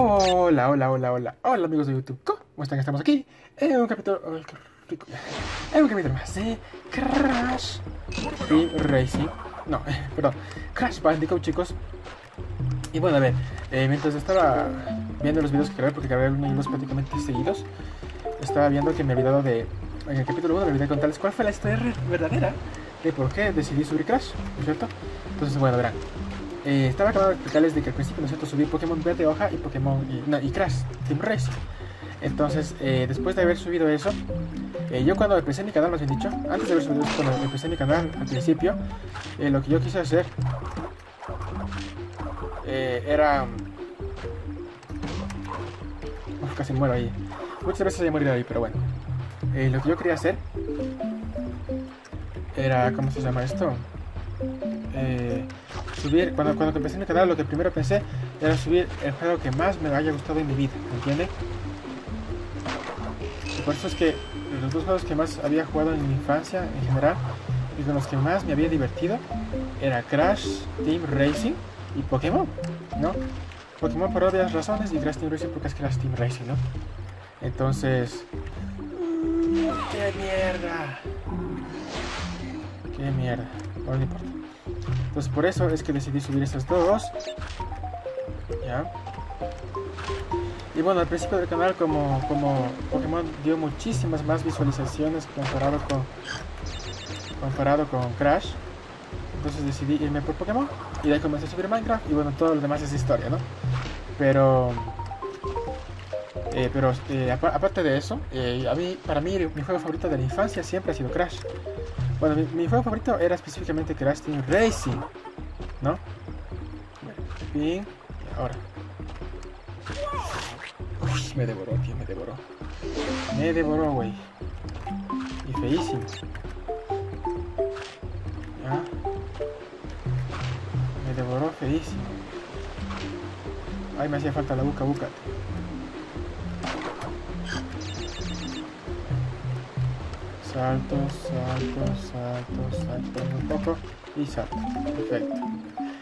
Hola, hola, hola, hola, hola amigos de YouTube, ¿cómo están? Estamos aquí en un capítulo, oh, qué rico. En un capítulo más de Crash Team Racing, no, perdón, Crash Bandicoot, chicos. Y bueno, a ver, mientras estaba viendo los videos que grabé, porque grabé unos prácticamente seguidos, estaba viendo que me había olvidado de, en el capítulo 1 me olvidé contarles cuál fue la historia verdadera de por qué decidí subir Crash, ¿no es cierto? Entonces, bueno, verán. Estaba acabando de explicarles de que al principio nosotros subí Pokémon Verde Hoja y Pokémon y Crash Team Racing. Entonces, después de haber subido eso, yo cuando empecé mi canal, más bien dicho, antes de haber subido eso, cuando empecé mi canal al principio, lo que yo quise hacer era... Uf, casi muero ahí. Muchas veces he morido ahí, pero bueno. Lo que yo quería hacer era... ¿Cómo se llama esto? Subir, cuando empecé mi canal, lo que primero pensé era subir el juego que más me haya gustado en mi vida, ¿me entiendes? Por eso es que los dos juegos que más había jugado en mi infancia en general y con los que más me había divertido era Crash Team Racing y Pokémon, ¿no? Pokémon por obvias razones y Crash Team Racing porque es Crash Team Racing, ¿no? Entonces... ¡Qué mierda! ¡Qué mierda! Bueno, no importa. Entonces por eso es que decidí subir estos dos. Ya. Y bueno, al principio del canal como Pokémon dio muchísimas más visualizaciones comparado con Crash. Entonces decidí irme por Pokémon y de ahí comencé a subir Minecraft y bueno, todo lo demás es historia, ¿no? Pero aparte de eso, para mí mi juego favorito de la infancia siempre ha sido Crash. Bueno, mi juego favorito era específicamente Crash Team Racing, ¿no? Bien, ahora. Uy, me devoró, tío, me devoró. Me devoró, güey. Y feísimo. Ya. Me devoró feísimo. Ay, me hacía falta la buca buca. Salto, salto, salto, salto un poco y salto. Perfecto.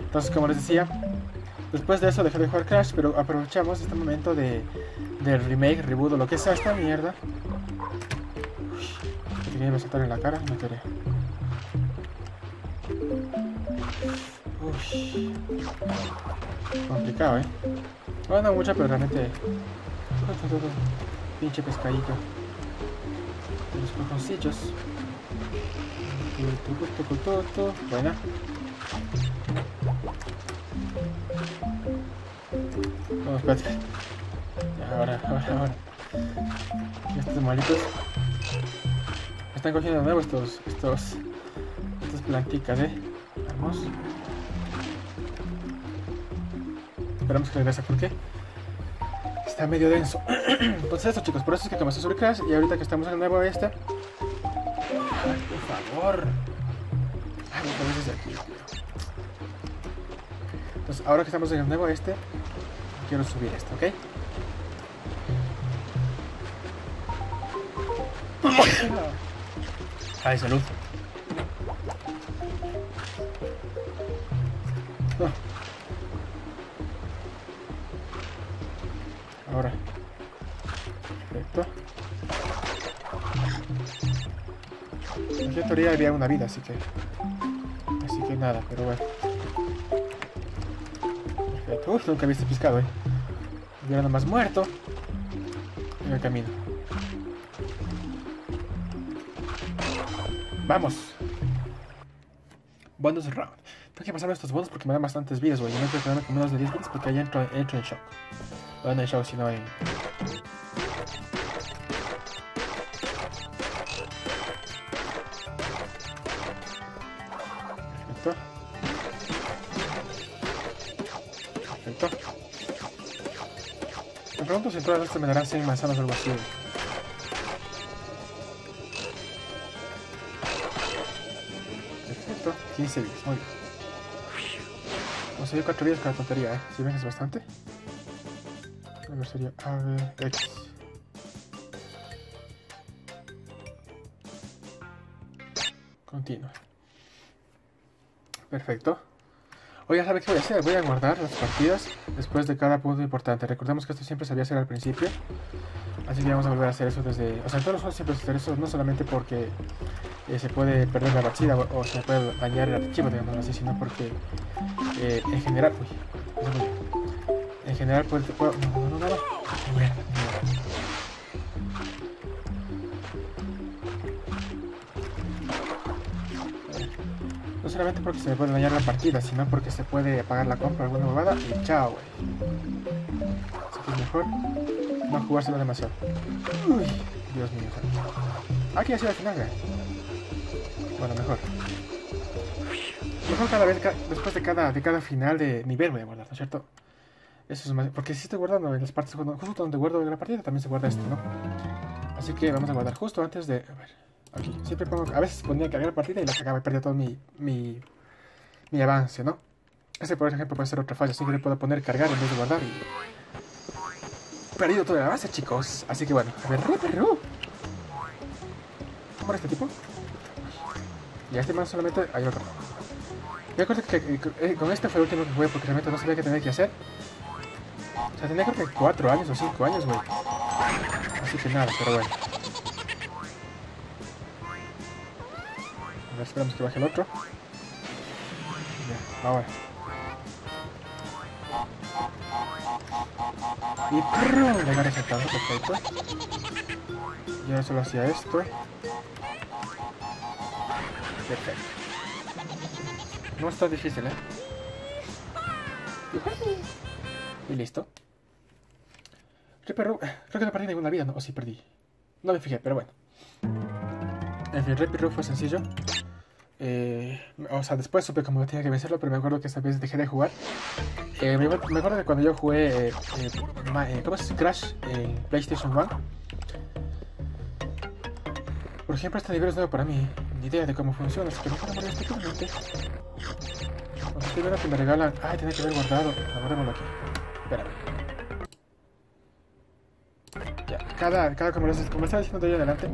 Entonces, como les decía, después de eso dejé de jugar Crash, pero aprovechamos este momento del remake, reboot o lo que sea esta mierda. Uy, quería me saltar en la cara, no quería. Uy, complicado, ¿eh? Bueno, mucha, pero realmente... Pinche pescadito. Los cojoncillos. Buena. No, espérate. Ya, ahora. Estos malitos. Me están cogiendo de nuevo estas planticas, Vamos. Esperamos que regrese, ¿por qué? Está medio denso. Entonces esto, chicos, por eso es que comencé a subir Crash. Y ahorita que estamos en el nuevo este... Ay, por favor. Ay, otra vez desde aquí, tío. Entonces ahora que estamos en el nuevo este, quiero subir esto, ¿ok? Ay, salud. No. Ahora. Perfecto. En teoría había una vida, así que nada, pero bueno. Perfecto. Uf, nunca viste pescado, Hubiera nomás muerto en el camino. ¡Vamos! Bonus round. Tengo que pasar estos bonos porque me dan bastantes vidas, güey. Yo no quiero quedarme con menos de 10 vidas porque ahí entro en shock. Bueno, no hay show, sino en... Perfecto. Perfecto. Me pregunto si en todas estas me darán 100 manzanas o algo así. Perfecto. 15 vidas, muy bien. Conseguí 4 vidas con la tontería, Si ven que es bastante. A ver, sería ABX. Continua. Perfecto. Oye, ¿sabes qué voy a hacer? Voy a guardar las partidas después de cada punto importante. Recordemos que esto siempre se había hacer al principio. Así que vamos a volver a hacer eso desde... O sea, en todos los juegos siempre se hace eso, no solamente porque se puede perder la partida o se puede dañar el archivo, digamos así, sino porque en general... Uy, eso muy bien. En general, pues... No. No solamente porque se me puede dañar la partida, sino porque se puede apagar la compra alguna bobada y chao, güey. Así que es mejor no jugárselo demasiado. Uy, Dios mío. Aquí ha sido al final, güey. Bueno, mejor. Mejor cada vez, después de cada final de nivel voy a guardar, ¿no es cierto? Eso es más... Porque si estoy guardando en las partes justo donde guardo la partida, también se guarda esto, ¿no? Así que vamos a guardar justo antes de... A ver... Aquí. Siempre pongo, a veces ponía que había la partida y la cagaba y perdía todo mi avance, ¿no? Este, por ejemplo, puede ser otra falla, así que le puedo poner cargar en vez de guardar y... Perdido todo el avance, chicos. Así que bueno, a ver, Ripper Roo. ¿Cómo era este tipo? Y a este man solamente hay otro. Yo recuerdo que con este fue el último que jugué porque realmente no sabía qué tenía que hacer. O sea, tenía creo que 4 años o 5 años, güey. Así que nada, pero bueno. Esperamos que baje el otro. Ya, ahora. Y ¡prum! Le agarré sentado, perfecto. Y ahora solo hacía esto. Perfecto. No está difícil, ¿eh? Y listo. Ripper Roo. Creo que no perdí ninguna vida, ¿no? O sí perdí. No me fijé, pero bueno. En fin, Ripper Roo fue sencillo. O sea, después supe como que tenía que vencerlo, pero me acuerdo que esta vez dejé de jugar. Me acuerdo que cuando yo jugué ¿cómo es? Crash en PlayStation 1. Por ejemplo, este nivel es nuevo para mí, ni idea de cómo funciona, así que mejor morir estúpidamente. O sea, primero que me regalan... ¡Ay, tenía que haber guardado! Guardémoslo aquí. Espérame. Ya, cada como estaba diciendo de ahí adelante...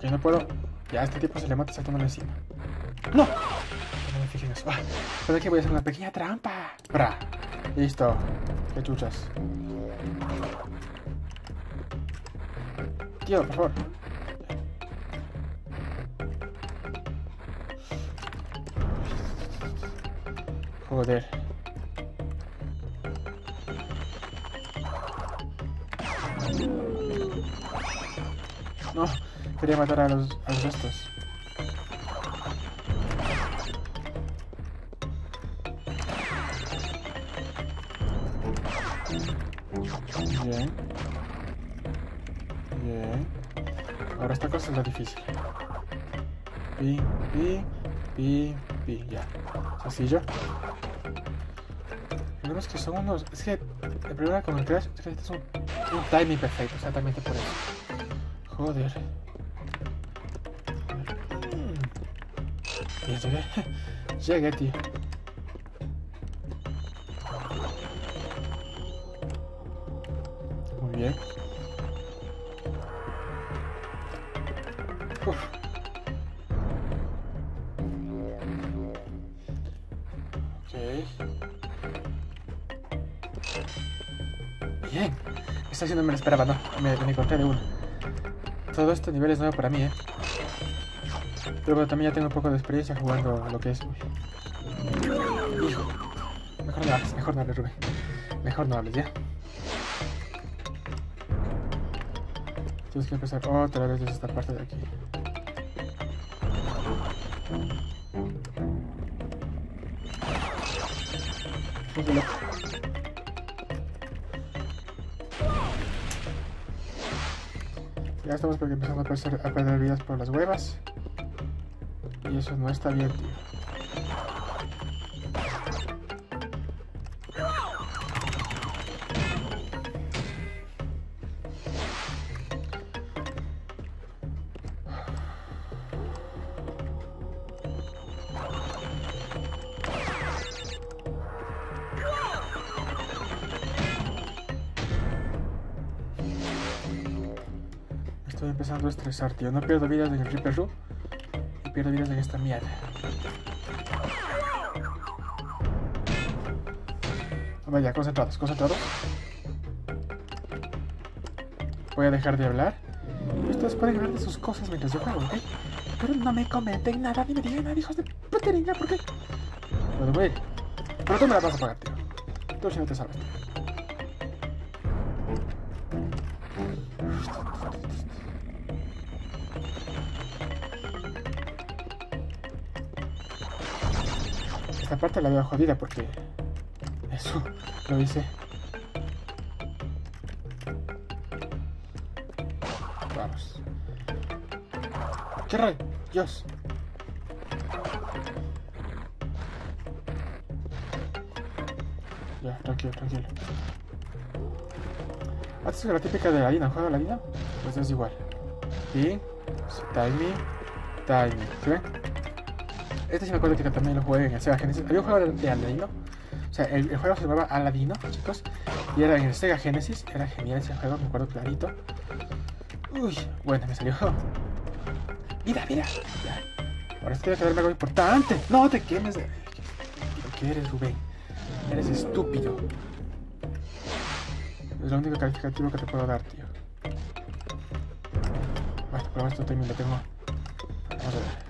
Yo no puedo. Ya, este tipo se le mata saltándole encima. ¡No! No me fijé en eso. Pero aquí voy a hacer una pequeña trampa. ¡Pra! Listo. ¡Qué chuchas! Tío, por favor. Joder. No. Quería matar a los estos. Bien. Bien. Ahora esta cosa es la difícil. Pi, pi, pi, pi. Ya. Sencillo. Primero es que son unos... Es que... El problema con el Crash es que este es un timing perfecto. Exactamente por eso. Joder. Llegué. Llegué, tío. Muy bien. Uf. Ok. Bien. Esta acción no me la esperaba, no. Me encontré de uno. Todo este nivel es nuevo para mí, Pero bueno, también ya tengo un poco de experiencia jugando a lo que es... Uy. Hijo. Mejor no hables, Rubén. Mejor no hables, ¿ya? Tienes que empezar otra vez desde esta parte de aquí. Muy loco. Ya estamos porque empezando a perder vidas por las huevas. Y eso no está bien, tío. Estoy empezando a estresar, tío. No pierdo vidas en el Ripper Roo. Pierdo vidas en esta mierda. A ver, ya, concentrados, concentrados. Voy a dejar de hablar. Ustedes pueden hablar de sus cosas mientras yo juego, ¿ok? Pero no me comenten nada, ni me digan nada, hijos de puteringa, ¿por qué? Bueno, voy a ir. Pero tú me la vas a pagar, tío. Tú si no te salvas, tío. Esta parte la veo jodida porque... eso, lo hice. Vamos. ¡Qué rayos! ¡Dios! Ya, tranquilo, tranquilo. Antes que la típica de Aladino, ¿juega Aladino? Pues es igual. Y... timing, timing, ¿sí ven? Este sí me acuerdo que también lo jugué en el Sega Genesis. Había un juego de Aladino. O sea, el juego se llamaba Aladino, chicos. Y era en el Sega Genesis. Era genial ese juego, me acuerdo clarito. Uy, bueno, me salió. Mira, mira. Ahora sí tiene que darme algo importante. No te quemes. ¿Qué eres, Rubén? Eres estúpido. Es lo único calificativo que te puedo dar, tío. Bueno, pero esto también lo tengo. Vamos a ver.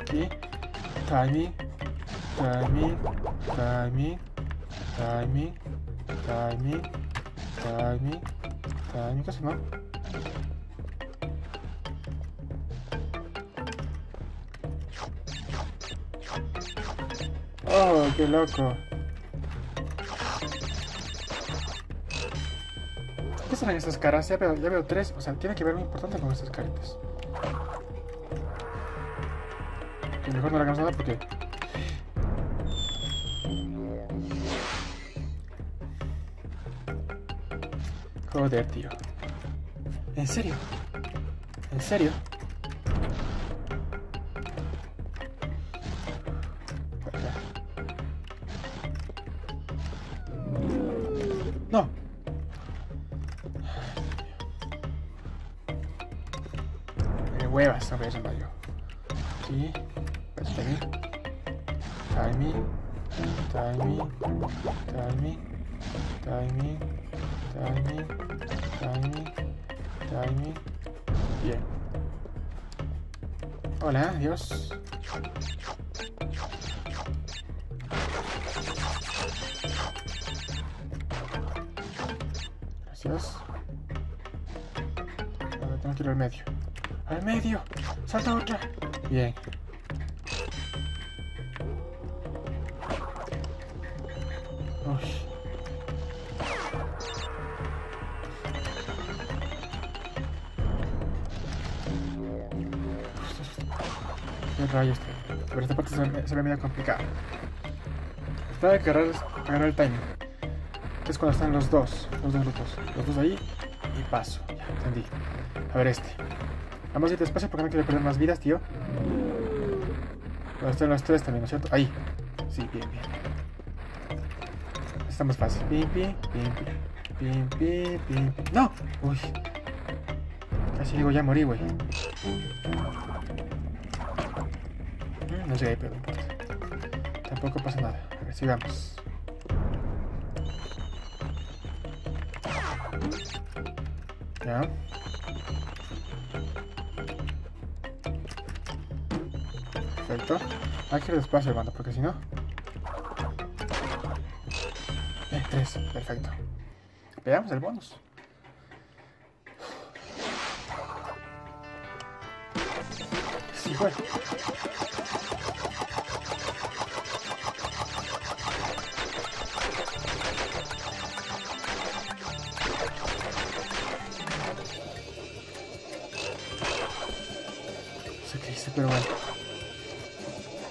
Aquí, timing, timing, timing, timing, timing, timing, timing, casi no. Oh, qué loco. ¿Qué serán estas caras? Ya veo tres, o sea, tiene que ver muy importante con estas caritas. Mejor no le hagamos nada porque... joder, tío. ¿En serio? ¿En serio? No. Huevas, no voy a llamar yo. Aquí... timing, timing, timing, timing, timing, timing, timing, timing. Bien. Hola, adiós. Gracias. Ahora tengo que ir al medio. ¡Al medio! ¡Salta otra! Bien. Rayos, pero esta parte se ve medio complicada. Está de agarrar el timing. Es cuando están los dos grupos. Los dos ahí y paso. Ya, entendí. A ver este. Vamos a ir despacio porque no quiero perder más vidas, tío. Cuando están los tres también, ¿no es cierto? Ahí. Sí, bien, bien. Está más fácil. Pim, pim, pim, pim, pim, pim, pim. ¡No! Uy. Casi digo ya morí, güey. No llegué, pero no importa. Tampoco pasa nada. A ver, sigamos. Ya. Perfecto. Hay que ir despacio, hermano, porque si no... tres. Perfecto. Veamos el bonus. Sí, bueno. Pero bueno.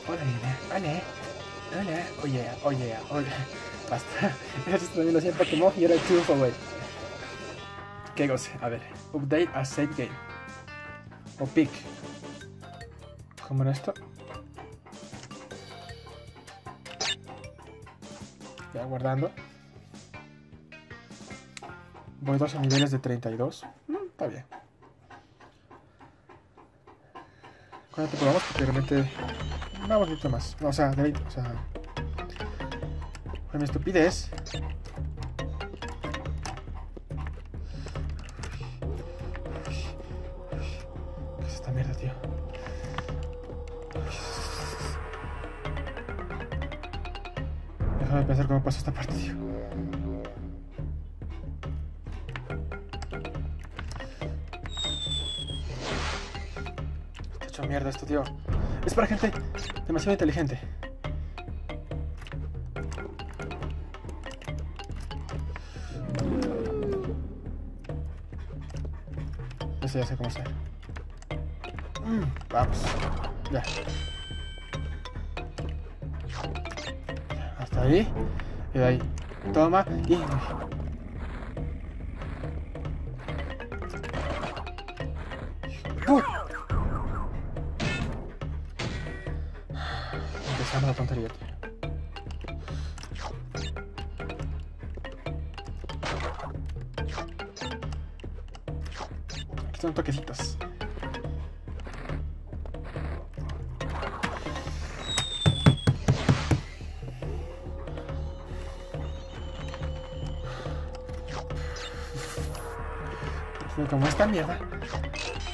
Hola, nena. Hola. Hola. Oye, oye, oye. Basta. Eso también lo hacía en Pokémon y era el triunfo, güey. Qué goce. A ver. Update a save game. O pick. ¿Cómo era esto? Ya, guardando. Voy 12 niveles de 32. Está bien. ¿Cuánto te probamos? Porque realmente... vamos un poquito más. No, o sea, de 20. O sea... fue mi estupidez. ¿Qué es esta mierda, tío? Déjame pensar cómo pasó esta parte, tío. Está hecho mierda esto, tío. Es para gente demasiado inteligente. Ya sé cómo hacer. Vamos. Ya. Hasta ahí. Y de ahí. Toma. Y... empezamos la tontería, tío. Son toquecitos. Como esta mierda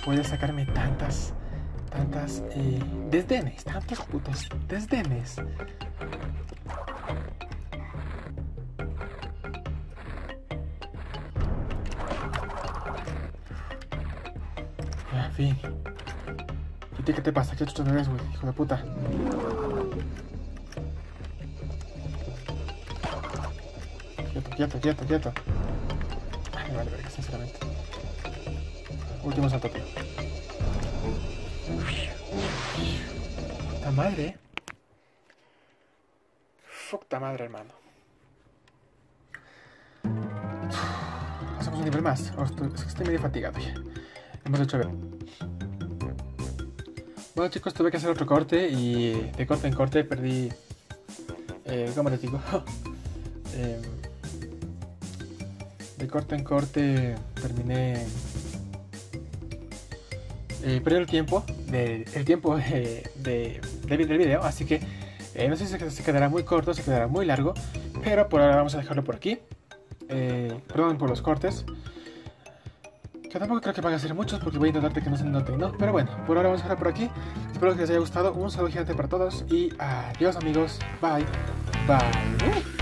puede sacarme tantas desdenes, tantos putos desdenes. Fin. ¿Y qué te pasa? ¿Qué chucha no eres, güey? Hijo de puta. Quieto. Ay, me vale verga, sinceramente. Último salto, tío. Puta madre. Puta madre, hermano. Hacemos un nivel más. Estoy medio fatigado ya. Hemos hecho bien. Bueno, chicos, tuve que hacer otro corte y de corte en corte perdí... ¿cómo te digo? De corte en corte terminé... perdí el tiempo, del video, así que no sé si se quedará muy corto, se quedará muy largo, pero por ahora vamos a dejarlo por aquí. Perdón por los cortes. Que tampoco creo que van a ser muchos porque voy a intentar que no se noten, ¿no? Pero bueno, por ahora vamos a dejar por aquí. Espero que les haya gustado. Un saludo gigante para todos y adiós, amigos. Bye. Bye.